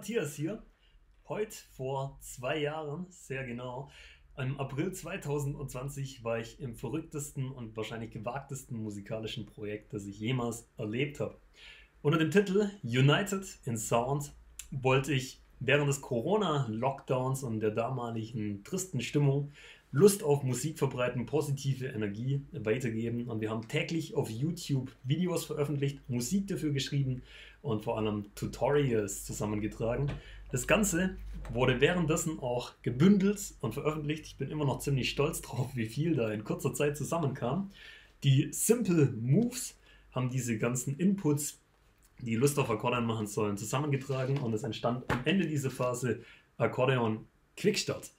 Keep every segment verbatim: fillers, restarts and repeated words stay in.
Matthias hier. Heute vor zwei Jahren, sehr genau, im April zweitausendzwanzig war ich im verrücktesten und wahrscheinlich gewagtesten musikalischen Projekt, das ich jemals erlebt habe. Unter dem Titel United in Sound wollte ich während des Corona-Lockdowns und der damaligen tristen Stimmung Lust auf Musik verbreiten, positive Energie weitergeben, und wir haben täglich auf YouTube Videos veröffentlicht, Musik dafür geschrieben und vor allem Tutorials zusammengetragen. Das Ganze wurde währenddessen auch gebündelt und veröffentlicht. Ich bin immer noch ziemlich stolz drauf, wie viel da in kurzer Zeit zusammenkam. Die Simple Moves haben diese ganzen Inputs, die Lust auf Akkordeon machen sollen, zusammengetragen, und es entstand am Ende dieser Phase Akkordeon Quickstart.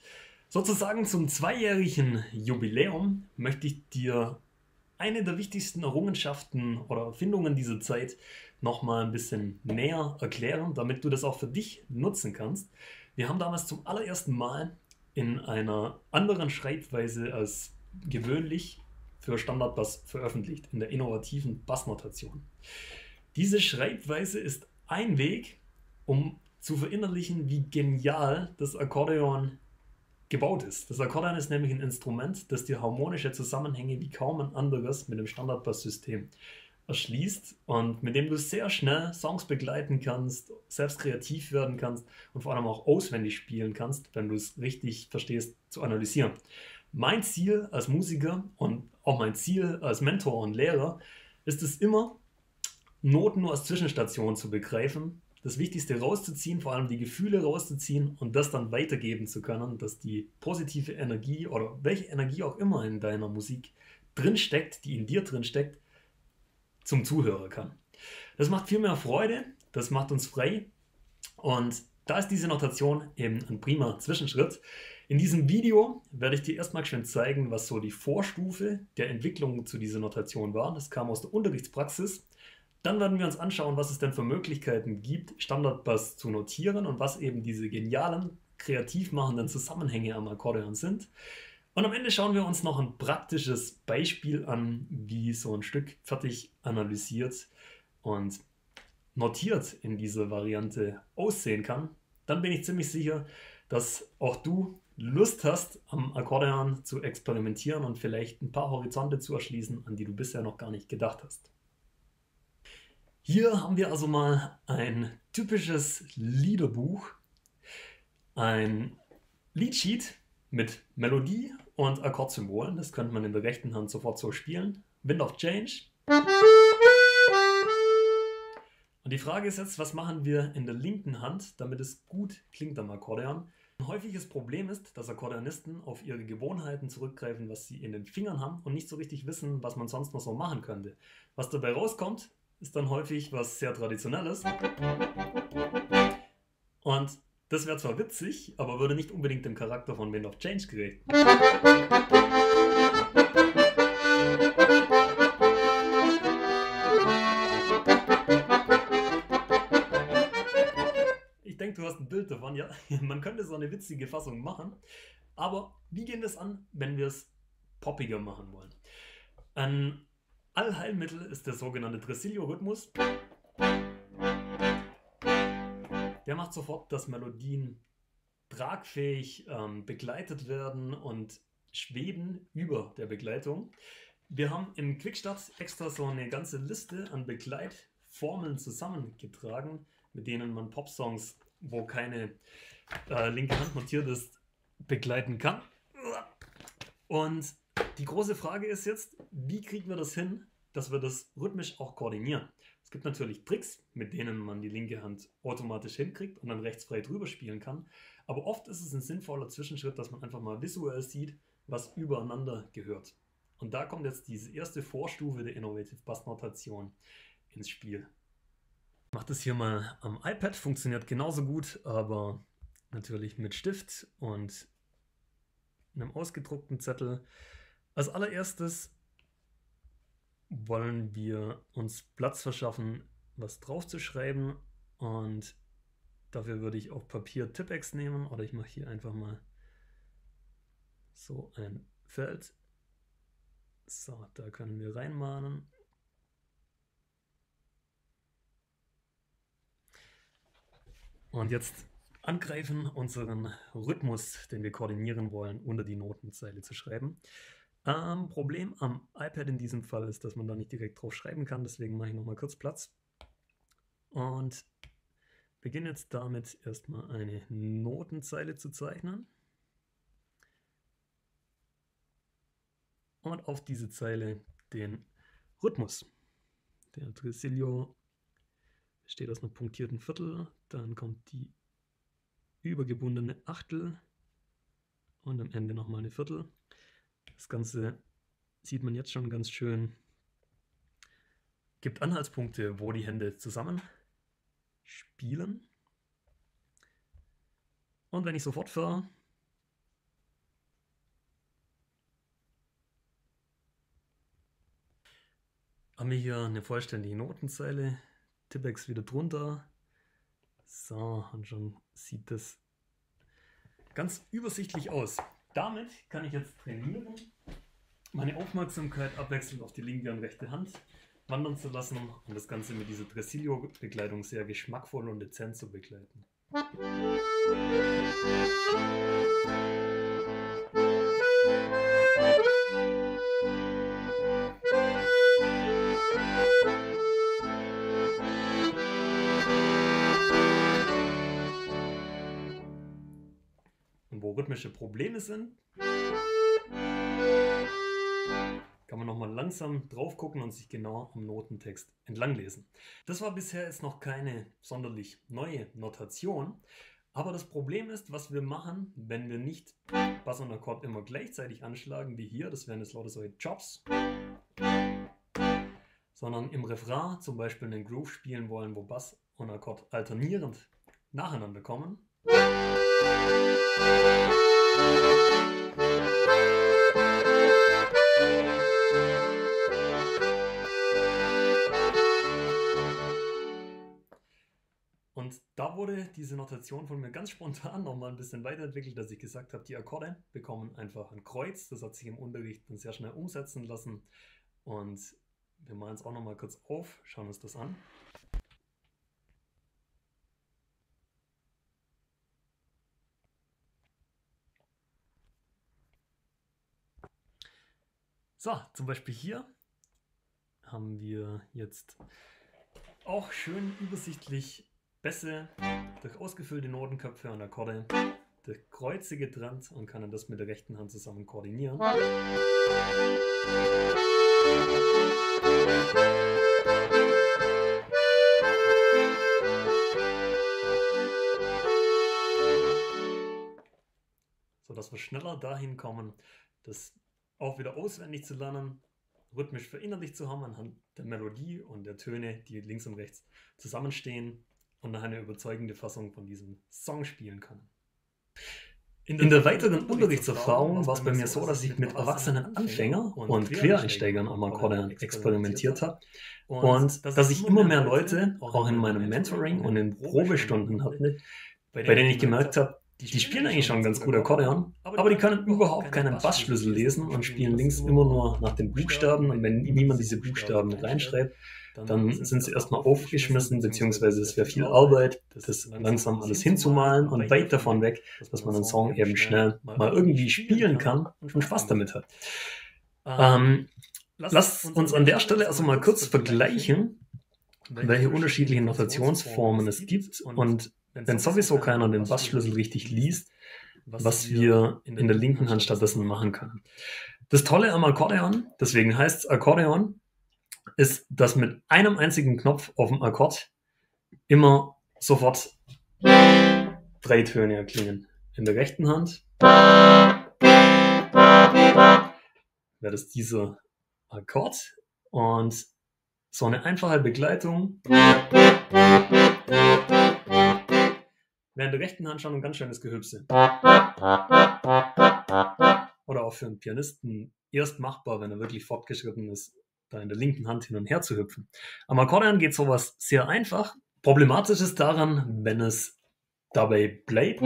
Sozusagen zum zweijährigen Jubiläum möchte ich dir eine der wichtigsten Errungenschaften oder Erfindungen dieser Zeit nochmal ein bisschen näher erklären, damit du das auch für dich nutzen kannst. Wir haben damals zum allerersten Mal in einer anderen Schreibweise als gewöhnlich für Standardbass veröffentlicht, in der innovativen Bassnotation. Diese Schreibweise ist ein Weg, um zu verinnerlichen, wie genial das Akkordeon gebaut ist. Das Akkordeon ist nämlich ein Instrument, das dir harmonische Zusammenhänge wie kaum ein anderes mit dem Standardbasssystem erschließt und mit dem du sehr schnell Songs begleiten kannst, selbst kreativ werden kannst und vor allem auch auswendig spielen kannst, wenn du es richtig verstehst, zu analysieren. Mein Ziel als Musiker und auch mein Ziel als Mentor und Lehrer ist es immer, Noten nur als Zwischenstation zu begreifen, das Wichtigste rauszuziehen, vor allem die Gefühle rauszuziehen und das dann weitergeben zu können, dass die positive Energie oder welche Energie auch immer in deiner Musik drinsteckt, die in dir drinsteckt, zum Zuhörer kann. Das macht viel mehr Freude, das macht uns frei, und da ist diese Notation eben ein prima Zwischenschritt. In diesem Video werde ich dir erstmal schön zeigen, was so die Vorstufe der Entwicklung zu dieser Notation war. Das kam aus der Unterrichtspraxis. Dann werden wir uns anschauen, was es denn für Möglichkeiten gibt, Standardbass zu notieren und was eben diese genialen, kreativ machenden Zusammenhänge am Akkordeon sind. Und am Ende schauen wir uns noch ein praktisches Beispiel an, wie so ein Stück fertig analysiert und notiert in dieser Variante aussehen kann. Dann bin ich ziemlich sicher, dass auch du Lust hast, am Akkordeon zu experimentieren und vielleicht ein paar Horizonte zu erschließen, an die du bisher noch gar nicht gedacht hast. Hier haben wir also mal ein typisches Liederbuch, ein Liedsheet mit Melodie und Akkordsymbolen. Das könnte man in der rechten Hand sofort so spielen. Wind of Change. Und die Frage ist jetzt, was machen wir in der linken Hand, damit es gut klingt am Akkordeon? Ein häufiges Problem ist, dass Akkordeonisten auf ihre Gewohnheiten zurückgreifen, was sie in den Fingern haben, und nicht so richtig wissen, was man sonst noch so machen könnte. Was dabei rauskommt, ist dann häufig was sehr Traditionelles. Und das wäre zwar witzig, aber würde nicht unbedingt dem Charakter von Wind of Change gerecht. Ich denke, du hast ein Bild davon, ja. Man könnte so eine witzige Fassung machen, aber wie gehen wir es an, wenn wir es poppiger machen wollen? An Allheilmittel ist der sogenannte Tresillo-Rhythmus. Der macht sofort, dass Melodien tragfähig ähm, begleitet werden und schweben über der Begleitung. Wir haben im Quickstart extra so eine ganze Liste an Begleitformeln zusammengetragen, mit denen man Popsongs, wo keine äh, linke Hand notiert ist, begleiten kann. Und die große Frage ist jetzt, wie kriegen wir das hin, dass wir das rhythmisch auch koordinieren? Es gibt natürlich Tricks, mit denen man die linke Hand automatisch hinkriegt und dann rechts frei drüber spielen kann. Aber oft ist es ein sinnvoller Zwischenschritt, dass man einfach mal visuell sieht, was übereinander gehört. Und da kommt jetzt diese erste Vorstufe der Innovative Bass Notation ins Spiel. Ich mache das hier mal am iPad, funktioniert genauso gut, aber natürlich mit Stift und einem ausgedruckten Zettel. Als allererstes wollen wir uns Platz verschaffen, was drauf zu schreiben, und dafür würde ich auch Papier Tippex nehmen, oder ich mache hier einfach mal so ein Feld. So, da können wir reinmalen. Und jetzt angreifen, unseren Rhythmus, den wir koordinieren wollen, unter die Notenzeile zu schreiben. Ähm, Problem am iPad in diesem Fall ist, dass man da nicht direkt drauf schreiben kann, deswegen mache ich nochmal kurz Platz. Und beginne jetzt damit erstmal eine Notenzeile zu zeichnen. Und auf diese Zeile den Rhythmus. Der Tresillo besteht aus einem punktierten Viertel, dann kommt die übergebundene Achtel und am Ende nochmal eine Viertel. Das Ganze sieht man jetzt schon ganz schön, gibt Anhaltspunkte, wo die Hände zusammen spielen. Und wenn ich so fortfahre, haben wir hier eine vollständige Notenzeile, Tippex wieder drunter. So, und schon sieht das ganz übersichtlich aus. Damit kann ich jetzt trainieren, meine Aufmerksamkeit abwechselnd auf die linke und rechte Hand wandern zu lassen und das Ganze mit dieser Tresillo-Begleitung sehr geschmackvoll und dezent zu begleiten. Wo rhythmische Probleme sind, kann man nochmal langsam drauf gucken und sich genau am Notentext entlang lesen. Das war bisher jetzt noch keine sonderlich neue Notation, aber das Problem ist, was wir machen, wenn wir nicht Bass und Akkord immer gleichzeitig anschlagen, wie hier, das wären jetzt lauter solche Chops, sondern im Refrain zum Beispiel einen Groove spielen wollen, wo Bass und Akkord alternierend nacheinander kommen. Und da wurde diese Notation von mir ganz spontan nochmal ein bisschen weiterentwickelt, dass ich gesagt habe, die Akkorde bekommen einfach ein Kreuz. Das hat sich im Unterricht dann sehr schnell umsetzen lassen. Und wir malen es auch nochmal kurz auf, schauen uns das an. So, zum Beispiel hier haben wir jetzt auch schön übersichtlich Bässe durch ausgefüllte Notenköpfe und Akkorde durch Kreuze getrennt und kann dann das mit der rechten Hand zusammen koordinieren. So dass wir schneller dahin kommen, dass auch wieder auswendig zu lernen, rhythmisch verinnerlicht zu haben anhand der Melodie und der Töne, die links und rechts zusammenstehen und nachher eine überzeugende Fassung von diesem Song spielen kann. In der, in der weiteren Unterrichtserfahrung war es bei mir so, dass ich mit erwachsenen Anfängern und Quereinsteigern am Akkordeon experimentiert habe und dass ich immer mehr Leute auch in meinem Mentoring und in Probestunden hatte, bei denen ich gemerkt habe, die spielen eigentlich schon ganz gut Akkordeon, aber die können überhaupt keinen Bassschlüssel lesen und spielen links immer nur nach den Buchstaben. Und wenn niemand diese Buchstaben reinschreibt, dann sind sie erstmal aufgeschmissen, beziehungsweise es wäre viel Arbeit, das langsam alles hinzumalen und weit davon weg, dass man einen Song eben schnell mal irgendwie spielen kann und schon Spaß damit hat. Ähm, lasst uns an der Stelle also mal kurz vergleichen, welche unterschiedlichen Notationsformen es gibt und wenn sowieso keiner den Bassschlüssel richtig liest, was wir in der linken Hand stattdessen machen können. Das Tolle am Akkordeon, deswegen heißt es Akkordeon, ist, dass mit einem einzigen Knopf auf dem Akkord immer sofort drei Töne erklingen. In der rechten Hand wäre das dieser Akkord und so eine einfache Begleitung. Während der rechten Hand schon ein ganz schönes Gehüpse. Oder auch für einen Pianisten erst machbar, wenn er wirklich fortgeschritten ist, da in der linken Hand hin und her zu hüpfen. Am Akkordeon geht sowas sehr einfach. Problematisch ist daran, wenn es dabei bleibt,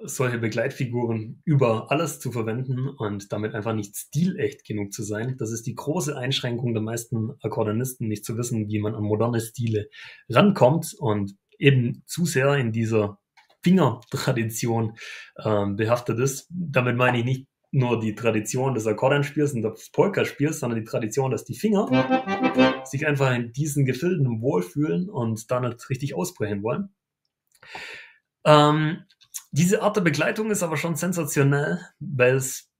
solche Begleitfiguren über alles zu verwenden und damit einfach nicht stilecht genug zu sein. Das ist die große Einschränkung der meisten Akkordeonisten, nicht zu wissen, wie man an moderne Stile rankommt und eben zu sehr in dieser Fingertradition ähm, behaftet ist. Damit meine ich nicht nur die Tradition des Akkordeonspiels und des Polkaspiels, sondern die Tradition, dass die Finger sich einfach in diesen Gefilden wohlfühlen und dann halt richtig ausbrechen wollen. Ähm, diese Art der Begleitung ist aber schon sensationell, weil es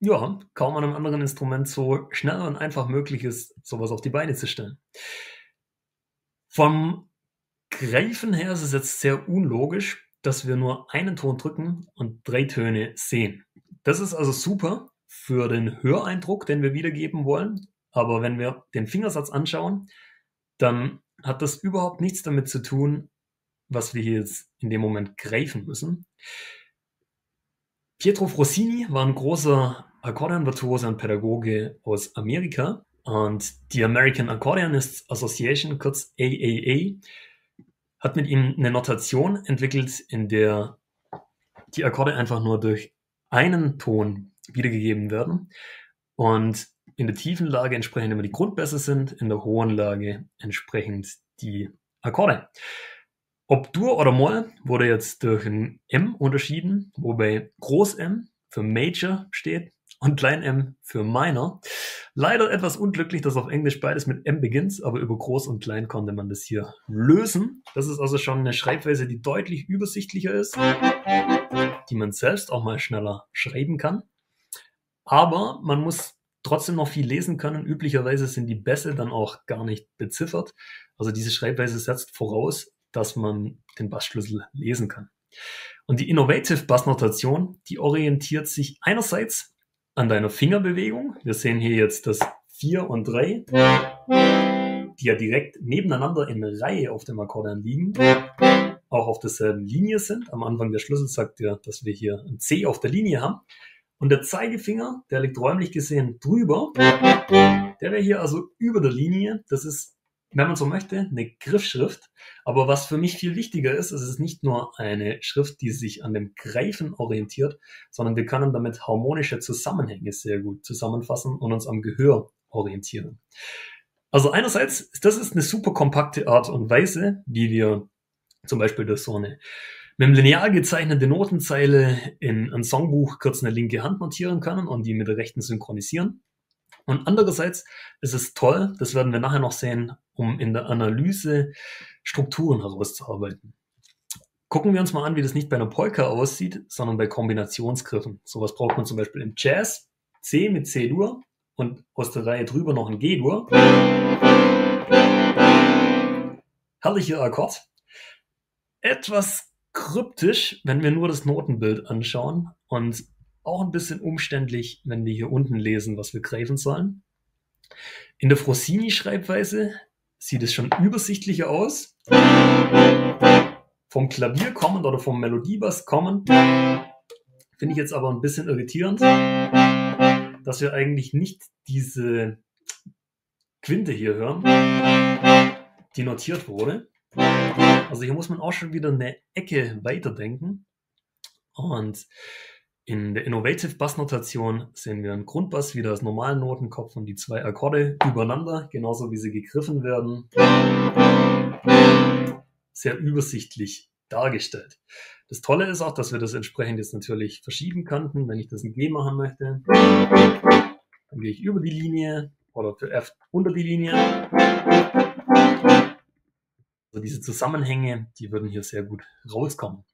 ja kaum an einem anderen Instrument so schnell und einfach möglich ist, sowas auf die Beine zu stellen. Vom Greifen her ist es jetzt sehr unlogisch, dass wir nur einen Ton drücken und drei Töne sehen. Das ist also super für den Höreindruck, den wir wiedergeben wollen. Aber wenn wir den Fingersatz anschauen, dann hat das überhaupt nichts damit zu tun, was wir hier jetzt in dem Moment greifen müssen. Pietro Frosini war ein großer Akkordeonvirtuose und Pädagoge aus Amerika. Und die American Accordionist Association, kurz A A A, hat mit ihm eine Notation entwickelt, in der die Akkorde einfach nur durch einen Ton wiedergegeben werden und in der tiefen Lage entsprechend immer die Grundbässe sind, in der hohen Lage entsprechend die Akkorde. Ob Dur oder Moll wurde jetzt durch ein M unterschieden, wobei Groß M für Major steht und Klein M für Minor. Leider etwas unglücklich, dass auf Englisch beides mit M beginnt, aber über Groß und Klein konnte man das hier lösen. Das ist also schon eine Schreibweise, die deutlich übersichtlicher ist, die man selbst auch mal schneller schreiben kann. Aber man muss trotzdem noch viel lesen können. Üblicherweise sind die Bässe dann auch gar nicht beziffert. Also diese Schreibweise setzt voraus, dass man den Bassschlüssel lesen kann. Und die Innovative Bass Notation, die orientiert sich einerseits an deiner Fingerbewegung. Wir sehen hier jetzt das vier und drei, die ja direkt nebeneinander in Reihe auf dem Akkordeon liegen, auch auf derselben Linie sind. Am Anfang der Schlüssel sagt ja, dass wir hier ein C auf der Linie haben. Und der Zeigefinger, der liegt räumlich gesehen drüber. Der wäre hier also über der Linie. Das ist, wenn man so möchte, eine Griffschrift. Aber was für mich viel wichtiger ist, es ist nicht nur eine Schrift, die sich an dem Greifen orientiert, sondern wir können damit harmonische Zusammenhänge sehr gut zusammenfassen und uns am Gehör orientieren. Also einerseits, das ist eine super kompakte Art und Weise, wie wir zum Beispiel durch so eine mit einem Lineal gezeichnete Notenzeile in ein Songbuch kurz eine linke Hand notieren können und die mit der rechten synchronisieren. Und andererseits ist es toll, das werden wir nachher noch sehen, um in der Analyse Strukturen herauszuarbeiten. Gucken wir uns mal an, wie das nicht bei einer Polka aussieht, sondern bei Kombinationsgriffen. Sowas braucht man zum Beispiel im Jazz, C mit C-Dur und aus der Reihe drüber noch ein G-Dur. Herrlicher Akkord. Etwas kryptisch, wenn wir nur das Notenbild anschauen und auch ein bisschen umständlich, wenn wir hier unten lesen, was wir greifen sollen. In der Frosini-Schreibweise sieht es schon übersichtlicher aus. Vom Klavier kommend oder vom Melodiebass kommend finde ich jetzt aber ein bisschen irritierend, dass wir eigentlich nicht diese Quinte hier hören, die notiert wurde. Also hier muss man auch schon wieder eine Ecke weiterdenken. Und in der Innovative Bass Notation sehen wir einen Grundbass wieder als normalen Notenkopf und die zwei Akkorde übereinander, genauso wie sie gegriffen werden, sehr übersichtlich dargestellt. Das Tolle ist auch, dass wir das entsprechend jetzt natürlich verschieben könnten. Wenn ich das in G machen möchte, dann gehe ich über die Linie oder für F unter die Linie. Also diese Zusammenhänge, die würden hier sehr gut rauskommen.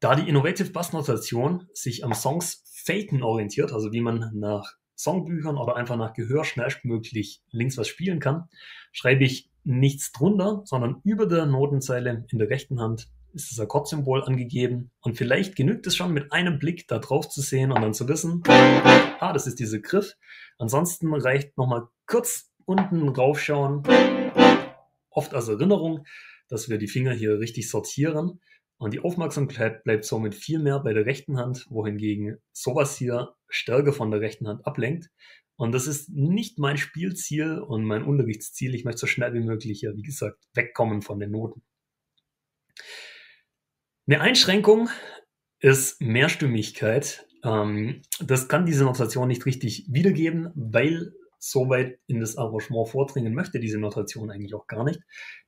Da die Innovative Bass Notation sich am Songs Faken orientiert, also wie man nach Songbüchern oder einfach nach Gehör schnellstmöglich links was spielen kann, schreibe ich nichts drunter, sondern über der Notenzeile in der rechten Hand ist das Akkordsymbol angegeben. Und vielleicht genügt es schon, mit einem Blick da drauf zu sehen und dann zu wissen, ah, das ist dieser Griff. Ansonsten reicht nochmal kurz unten raufschauen. Oft als Erinnerung, dass wir die Finger hier richtig sortieren und die Aufmerksamkeit bleibt somit viel mehr bei der rechten Hand, wohingegen sowas hier stärker von der rechten Hand ablenkt. Und das ist nicht mein Spielziel und mein Unterrichtsziel. Ich möchte so schnell wie möglich ja, wie gesagt, wegkommen von den Noten. Eine Einschränkung ist Mehrstimmigkeit. Das kann diese Notation nicht richtig wiedergeben, weil so weit in das Arrangement vordringen möchte diese Notation eigentlich auch gar nicht.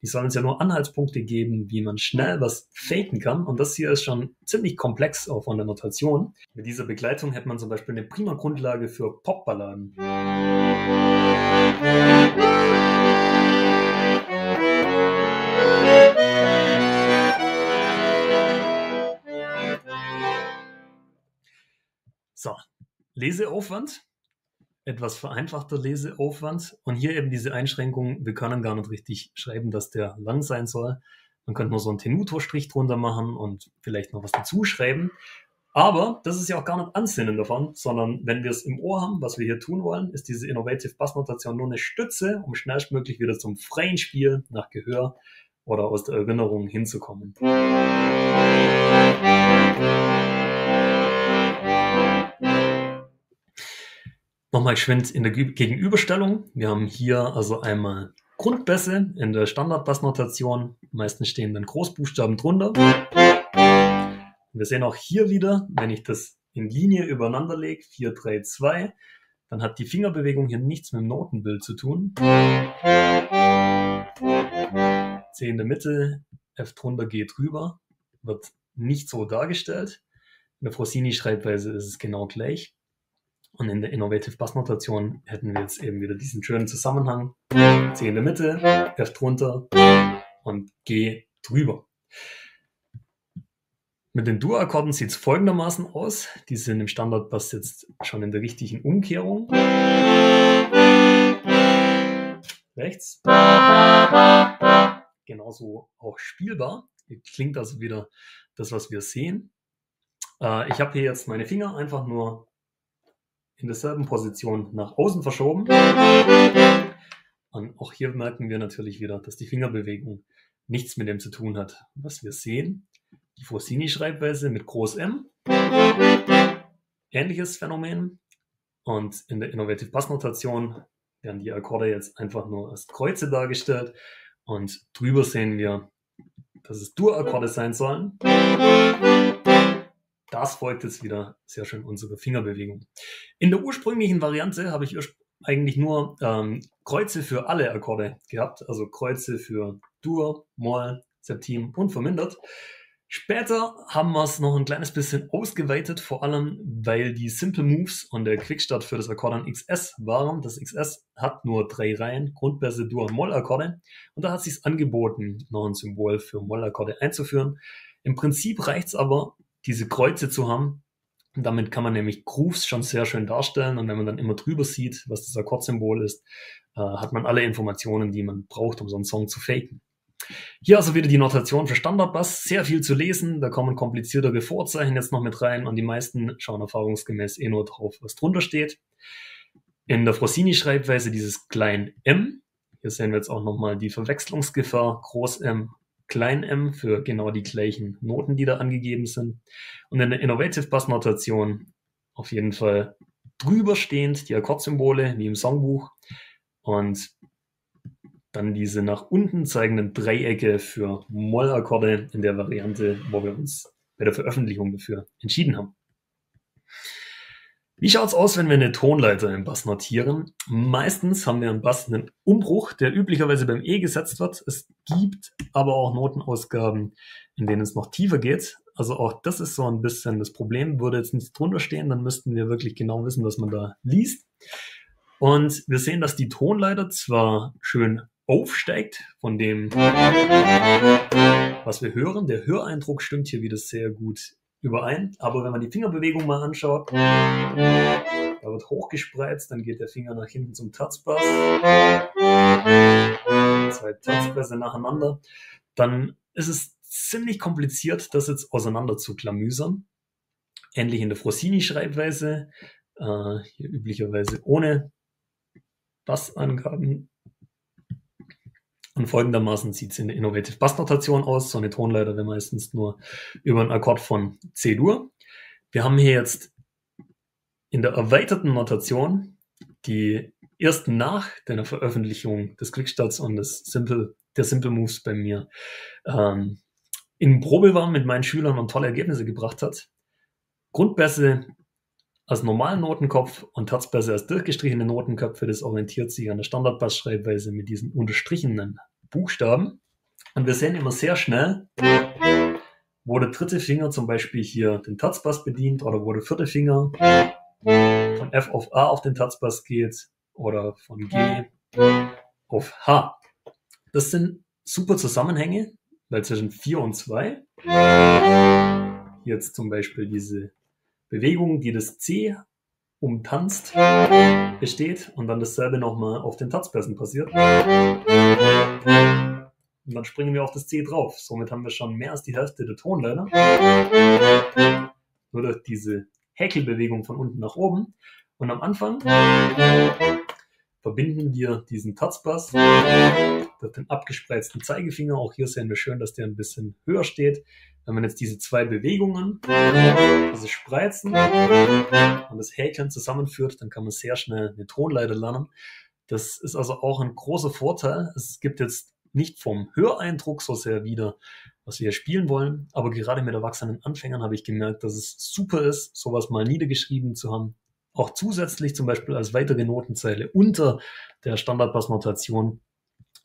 Die sollen uns ja nur Anhaltspunkte geben, wie man schnell was faken kann. Und das hier ist schon ziemlich komplex auch von der Notation. Mit dieser Begleitung hätte man zum Beispiel eine prima Grundlage für Popballaden. So, Leseaufwand. Etwas vereinfachter Leseaufwand und hier eben diese Einschränkung, wir können gar nicht richtig schreiben, dass der lang sein soll. Man könnte nur so einen Tenuto-Strich drunter machen und vielleicht noch was dazu schreiben. Aber das ist ja auch gar nicht Ansinnen davon, sondern wenn wir es im Ohr haben, was wir hier tun wollen, ist diese Innovative Bass Notation nur eine Stütze, um schnellstmöglich wieder zum freien Spiel nach Gehör oder aus der Erinnerung hinzukommen. Nochmal geschwind in der Gegenüberstellung. Wir haben hier also einmal Grundbässe in der Standard-Bass-Notation. Meistens stehen dann Großbuchstaben drunter. Wir sehen auch hier wieder, wenn ich das in Linie übereinander lege, vier, drei, zwei, dann hat die Fingerbewegung hier nichts mit dem Notenbild zu tun. C in der Mitte, F drunter, G drüber, wird nicht so dargestellt. In der Frosini-Schreibweise ist es genau gleich. Und in der Innovative Bass Notation hätten wir jetzt eben wieder diesen schönen Zusammenhang. C in der Mitte, F drunter und G drüber. Mit den Dur-Akkorden sieht es folgendermaßen aus. Die sind im Standard-Bass jetzt schon in der richtigen Umkehrung. Rechts. Genauso auch spielbar. Hier klingt also wieder das, was wir sehen. Äh, ich habe hier jetzt meine Finger einfach nur in derselben Position nach außen verschoben. Und auch hier merken wir natürlich wieder, dass die Fingerbewegung nichts mit dem zu tun hat, was wir sehen. Die Frosini-Schreibweise mit Groß M. Ähnliches Phänomen. Und in der Innovative Bass Notation werden die Akkorde jetzt einfach nur als Kreuze dargestellt. Und drüber sehen wir, dass es Dur-Akkorde sein sollen. Das folgt jetzt wieder sehr schön unsere Fingerbewegung. In der ursprünglichen Variante habe ich eigentlich nur ähm, Kreuze für alle Akkorde gehabt, also Kreuze für Dur, Moll, Septim und vermindert. Später haben wir es noch ein kleines bisschen ausgeweitet, vor allem weil die Simple Moves und der Quickstart für das Akkordeon X S waren. Das X S hat nur drei Reihen, Grundbässe, Dur und Moll-Akkorde. Und da hat es sich angeboten, noch ein Symbol für Moll-Akkorde einzuführen. Im Prinzip reicht es aber, diese Kreuze zu haben. Und damit kann man nämlich Grooves schon sehr schön darstellen und wenn man dann immer drüber sieht, was das Akkordsymbol ist, äh, hat man alle Informationen, die man braucht, um so einen Song zu faken. Hier also wieder die Notation für Standardbass, sehr viel zu lesen, da kommen kompliziertere Vorzeichen jetzt noch mit rein und die meisten schauen erfahrungsgemäß eh nur drauf, was drunter steht. In der Frosini-Schreibweise dieses Klein M, hier sehen wir jetzt auch nochmal die Verwechslungsgefahr, Groß M, Klein M für genau die gleichen Noten, die da angegeben sind. Und in der Innovative Bass Notation auf jeden Fall drüberstehend die Akkordsymbole, wie im Songbuch. Und dann diese nach unten zeigenden Dreiecke für Moll-Akkorde in der Variante, wo wir uns bei der Veröffentlichung dafür entschieden haben. Wie schaut's aus, wenn wir eine Tonleiter im Bass notieren? Meistens haben wir im Bass einen Umbruch, der üblicherweise beim E gesetzt wird. Es gibt aber auch Notenausgaben, in denen es noch tiefer geht. Also auch das ist so ein bisschen das Problem. Würde jetzt nichts drunter stehen, dann müssten wir wirklich genau wissen, was man da liest. Und wir sehen, dass die Tonleiter zwar schön aufsteigt von dem, was wir hören. Der Höreindruck stimmt hier wieder sehr gut überein, aber wenn man die Fingerbewegung mal anschaut, da wird hochgespreizt, dann geht der Finger nach hinten zum Tatzbass, zwei Tatzbässe nacheinander, dann ist es ziemlich kompliziert, das jetzt auseinander zu klamüsern. Ähnlich in der Frosini-Schreibweise, äh, hier üblicherweise ohne Bassangaben. Und folgendermaßen sieht es in der Innovative Bass Notation aus. So eine Tonleiter wäre meistens nur über einen Akkord von C-Dur. Wir haben hier jetzt in der erweiterten Notation, die erst nach der Veröffentlichung des Quickstarts und des Simple, der Simple Moves bei mir ähm, in Probe war mit meinen Schülern und tolle Ergebnisse gebracht hat. Grundbässe als normalen Notenkopf und Herzbässe als durchgestrichene Notenköpfe. Das orientiert sich an der Standardbassschreibweise mit diesen unterstrichenen Buchstaben. Und wir sehen immer sehr schnell, wo der dritte Finger zum Beispiel hier den Terzbass bedient oder wo der vierte Finger von F auf A auf den Terzbass geht oder von G auf H. Das sind super Zusammenhänge, weil zwischen vier und zwei jetzt zum Beispiel diese Bewegung, die das C umtanzt, besteht und dann dasselbe nochmal auf den Terzbässen passiert. Und dann springen wir auf das C drauf. Somit haben wir schon mehr als die Hälfte der Tonleiter. Nur durch diese Häkelbewegung von unten nach oben. Und am Anfang verbinden wir diesen Terzbass durch den abgespreizten Zeigefinger. Auch hier sehen wir schön, dass der ein bisschen höher steht. Wenn man jetzt diese zwei Bewegungen, dieses Spreizen und das Häkeln zusammenführt, dann kann man sehr schnell eine Tonleiter lernen. Das ist also auch ein großer Vorteil. Es gibt jetzt nicht vom Höreindruck so sehr wieder, was wir hier spielen wollen, aber gerade mit erwachsenen Anfängern habe ich gemerkt, dass es super ist, sowas mal niedergeschrieben zu haben, auch zusätzlich zum Beispiel als weitere Notenzeile unter der Standardbassnotation,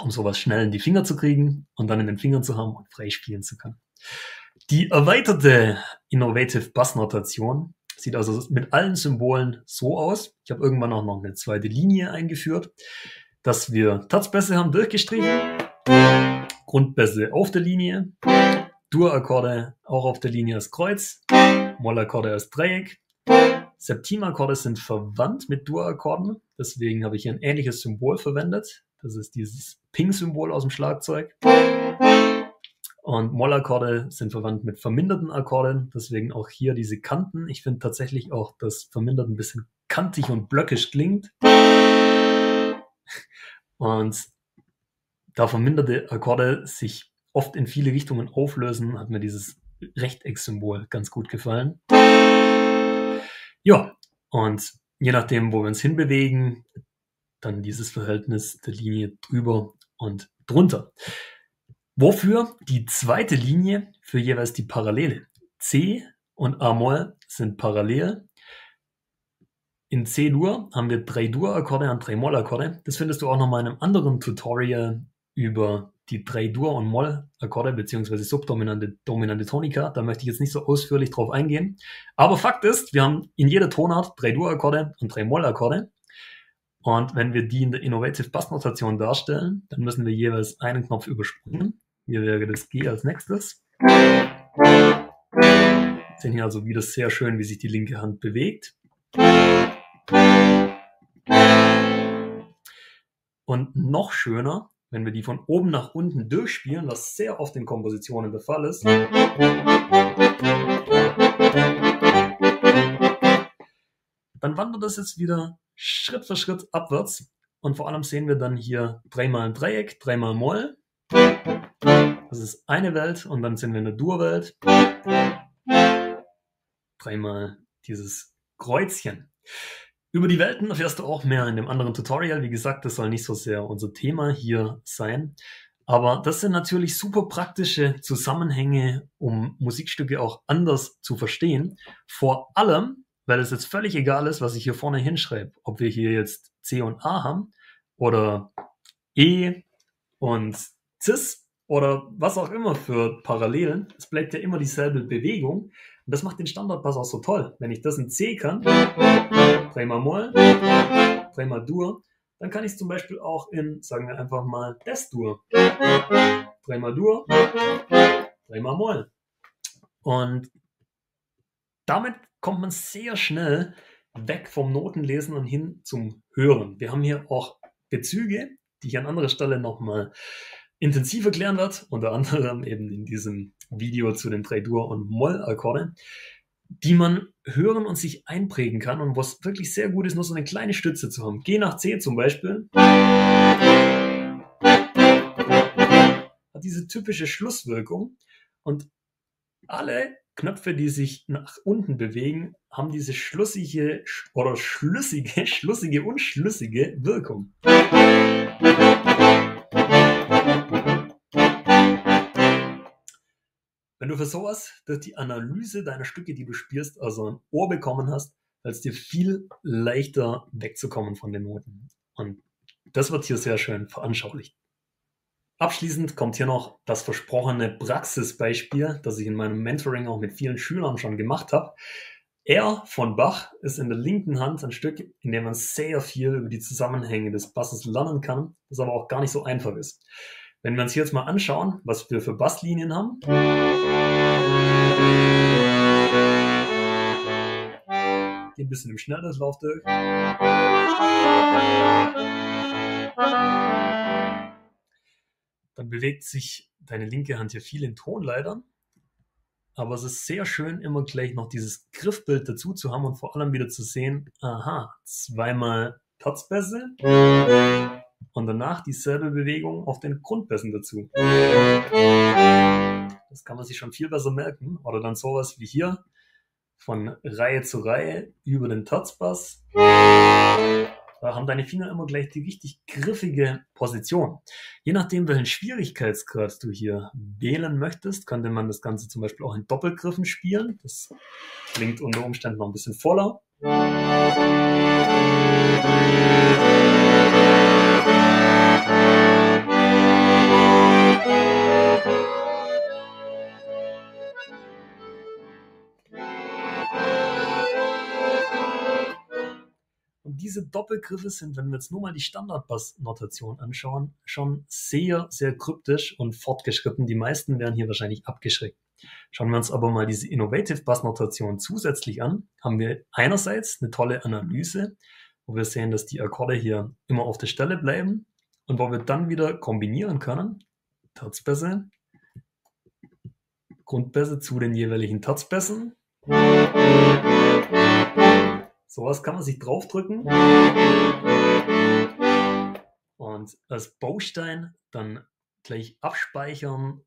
um sowas schnell in die Finger zu kriegen und dann in den Fingern zu haben und frei spielen zu können. Die erweiterte Innovative Bassnotation sieht also mit allen Symbolen so aus. Ich habe irgendwann auch noch eine zweite Linie eingeführt, dass wir Terzbässe haben durchgestrichen, Grundbässe auf der Linie, Dur-Akkorde auch auf der Linie als Kreuz, Moll-Akkorde als Dreieck. Septimakkorde sind verwandt mit Dur-Akkorden, deswegen habe ich hier ein ähnliches Symbol verwendet. Das ist dieses Ping-Symbol aus dem Schlagzeug. Und Moll-Akkorde sind verwandt mit verminderten Akkorden, deswegen auch hier diese Kanten. Ich finde tatsächlich auch, dass vermindert ein bisschen kantig und blöckisch klingt. Und da verminderte Akkorde sich oft in viele Richtungen auflösen, hat mir dieses Rechteckssymbol ganz gut gefallen. Ja, und je nachdem, wo wir uns hinbewegen, dann dieses Verhältnis der Linie drüber und drunter. Wofür die zweite Linie für jeweils die Parallele. C und A-Moll sind parallel. In C-Dur haben wir drei Dur-Akkorde und drei Moll-Akkorde. Das findest du auch nochmal in einem anderen Tutorial über die drei Dur- und Moll-Akkorde bzw. subdominante, dominante Tonika. Da möchte ich jetzt nicht so ausführlich drauf eingehen. Aber Fakt ist, wir haben in jeder Tonart drei Dur-Akkorde und drei Moll-Akkorde. Und wenn wir die in der Innovative Bass-Notation darstellen, dann müssen wir jeweils einen Knopf überspringen. Hier wäre das G als nächstes. Wir sehen hier also wieder sehr schön, wie sich die linke Hand bewegt. Und noch schöner, wenn wir die von oben nach unten durchspielen, was sehr oft in Kompositionen der Fall ist, dann wandert das jetzt wieder Schritt für Schritt abwärts und vor allem sehen wir dann hier dreimal ein Dreieck, dreimal Moll, das ist eine Welt und dann sind wir in der Dur-Welt, dreimal dieses Kreuzchen. Über die Welten erfährst du auch mehr in dem anderen Tutorial. Wie gesagt, das soll nicht so sehr unser Thema hier sein. Aber das sind natürlich super praktische Zusammenhänge, um Musikstücke auch anders zu verstehen. Vor allem, weil es jetzt völlig egal ist, was ich hier vorne hinschreibe. Ob wir hier jetzt C und A haben oder E und Cis oder was auch immer für Parallelen. Es bleibt ja immer dieselbe Bewegung. Und das macht den Standardbass auch so toll. Wenn ich das in C kann, dreimal Moll, dreimal Dur, dann kann ich es zum Beispiel auch in, sagen wir einfach mal, Des-Dur. Dreimal Dur, dreimal Moll. Und damit kommt man sehr schnell weg vom Notenlesen und hin zum Hören. Wir haben hier auch Bezüge, die ich an anderer Stelle nochmal intensiv erklären werde, unter anderem eben in diesem Video zu den drei Dur- und Moll-Akkorden, die man hören und sich einprägen kann und was wirklich sehr gut ist, nur so eine kleine Stütze zu haben. G nach C zum Beispiel hat diese typische Schlusswirkung und alle Knöpfe, die sich nach unten bewegen, haben diese schlussige oder schlüssige, schlussige und schlüssige Wirkung. Wenn du für sowas durch die Analyse deiner Stücke, die du spielst, also ein Ohr bekommen hast, als dir viel leichter wegzukommen von den Noten. Und das wird hier sehr schön veranschaulicht. Abschließend kommt hier noch das versprochene Praxisbeispiel, das ich in meinem Mentoring auch mit vielen Schülern schon gemacht habe. R von Bach ist in der linken Hand ein Stück, in dem man sehr viel über die Zusammenhänge des Basses lernen kann, das aber auch gar nicht so einfach ist. Wenn wir uns hier jetzt mal anschauen, was wir für Basslinien haben, ein bisschen im Schnelldurchlauf durch. Dann bewegt sich deine linke Hand hier viel in Tonleitern, aber es ist sehr schön, immer gleich noch dieses Griffbild dazu zu haben und vor allem wieder zu sehen, aha, zweimal Terzbässe und danach dieselbe Bewegung auf den Grundbässen dazu. Das kann man sich schon viel besser merken. Oder dann sowas wie hier, von Reihe zu Reihe über den Terzbass. Da haben deine Finger immer gleich die richtig griffige Position. Je nachdem, welchen Schwierigkeitsgrad du hier wählen möchtest, könnte man das Ganze zum Beispiel auch in Doppelgriffen spielen. Das klingt unter Umständen noch ein bisschen voller. Diese Doppelgriffe sind, wenn wir jetzt nur mal die Standardbass-Notation anschauen, schon sehr, sehr kryptisch und fortgeschritten. Die meisten werden hier wahrscheinlich abgeschreckt. Schauen wir uns aber mal diese Innovative Bass-Notation zusätzlich an, haben wir einerseits eine tolle Analyse, wo wir sehen, dass die Akkorde hier immer auf der Stelle bleiben und wo wir dann wieder kombinieren können, Terzbässe, Grundbässe zu den jeweiligen Terzbässen. Sowas kann man sich draufdrücken und als Baustein dann gleich abspeichern,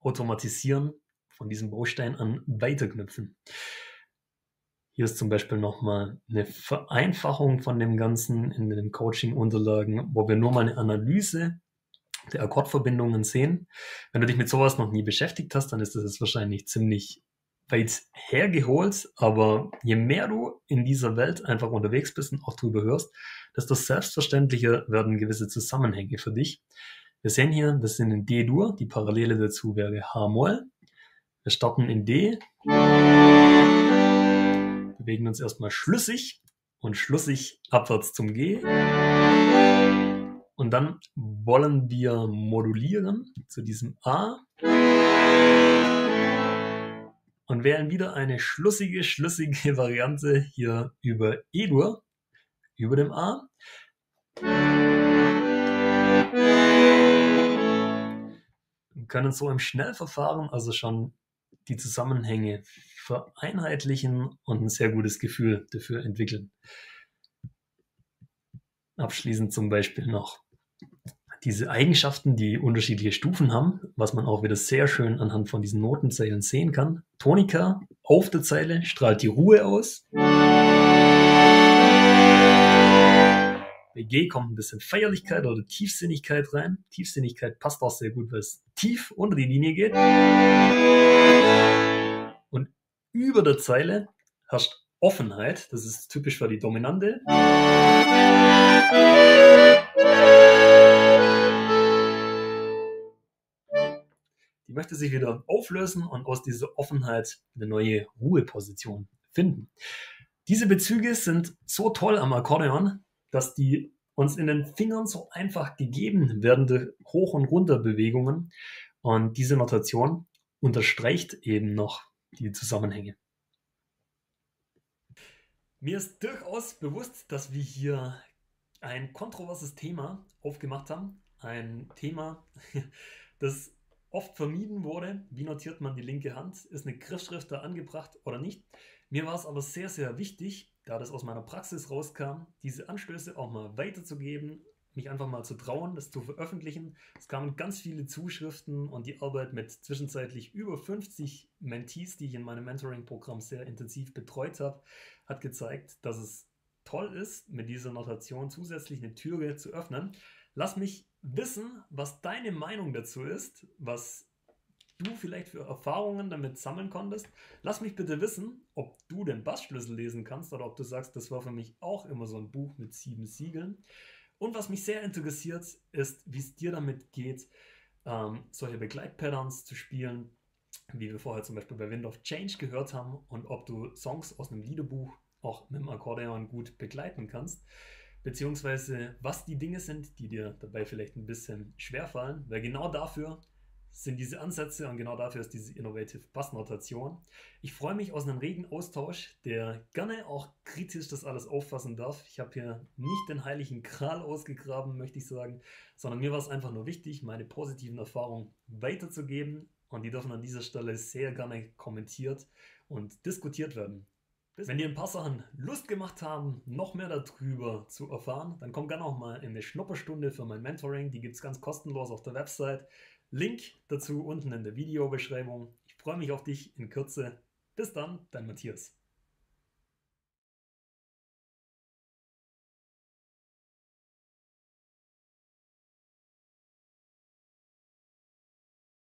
automatisieren, von diesem Baustein an weiterknüpfen. Hier ist zum Beispiel nochmal eine Vereinfachung von dem Ganzen in den Coaching-Unterlagen, wo wir nur mal eine Analyse der Akkordverbindungen sehen. Wenn du dich mit sowas noch nie beschäftigt hast, dann ist das jetzt wahrscheinlich ziemlich weit hergeholt, aber je mehr du in dieser Welt einfach unterwegs bist und auch drüber hörst, desto selbstverständlicher werden gewisse Zusammenhänge für dich. Wir sehen hier, wir sind in D-Dur, die Parallele dazu wäre H-Moll. Wir starten in D, bewegen uns erstmal schlüssig und schlüssig abwärts zum G. Und dann wollen wir modulieren zu diesem A. Und wählen wieder eine schlüssige, schlüssige Variante hier über E-Dur, über dem A. Und können so im Schnellverfahren also schon die Zusammenhänge vereinheitlichen und ein sehr gutes Gefühl dafür entwickeln. Abschließend zum Beispiel noch diese Eigenschaften, die unterschiedliche Stufen haben, was man auch wieder sehr schön anhand von diesen Notenzeilen sehen kann. Tonika, auf der Zeile strahlt die Ruhe aus. Bei G kommt ein bisschen Feierlichkeit oder Tiefsinnigkeit rein. Tiefsinnigkeit passt auch sehr gut, weil es tief unter die Linie geht. Und über der Zeile herrscht Offenheit. Das ist typisch für die Dominante. Die möchte sich wieder auflösen und aus dieser Offenheit eine neue Ruheposition finden. Diese Bezüge sind so toll am Akkordeon, dass die uns in den Fingern so einfach gegeben werden durch Hoch- und Runterbewegungen. Und diese Notation unterstreicht eben noch die Zusammenhänge. Mir ist durchaus bewusst, dass wir hier ein kontroverses Thema aufgemacht haben. Ein Thema, das oft vermieden wurde, wie notiert man die linke Hand, ist eine Griffschrift da angebracht oder nicht. Mir war es aber sehr, sehr wichtig, da das aus meiner Praxis rauskam, diese Anstöße auch mal weiterzugeben, mich einfach mal zu trauen, das zu veröffentlichen. Es kamen ganz viele Zuschriften und die Arbeit mit zwischenzeitlich über fünfzig Mentees, die ich in meinem Mentoring-Programm sehr intensiv betreut habe, hat gezeigt, dass es toll ist, mit dieser Notation zusätzlich eine Türe zu öffnen. Lass mich wissen, was deine Meinung dazu ist, was du vielleicht für Erfahrungen damit sammeln konntest. Lass mich bitte wissen, ob du den Bassschlüssel lesen kannst oder ob du sagst, das war für mich auch immer so ein Buch mit sieben Siegeln. Und was mich sehr interessiert, ist, wie es dir damit geht, ähm, solche Begleitpatterns zu spielen, wie wir vorher zum Beispiel bei Wind of Change gehört haben, und ob du Songs aus einem Liederbuch auch mit dem Akkordeon gut begleiten kannst, beziehungsweise was die Dinge sind, die dir dabei vielleicht ein bisschen schwerfallen, weil genau dafür sind diese Ansätze und genau dafür ist diese Innovative Bass Notation. Ich freue mich auf einen regen Austausch, der gerne auch kritisch das alles auffassen darf. Ich habe hier nicht den heiligen Gral ausgegraben, möchte ich sagen, sondern mir war es einfach nur wichtig, meine positiven Erfahrungen weiterzugeben, und die dürfen an dieser Stelle sehr gerne kommentiert und diskutiert werden. Wenn dir ein paar Sachen Lust gemacht haben, noch mehr darüber zu erfahren, dann komm gerne auch mal in eine Schnupperstunde für mein Mentoring. Die gibt es ganz kostenlos auf der Website. Link dazu unten in der Videobeschreibung. Ich freue mich auf dich in Kürze. Bis dann, dein Matthias.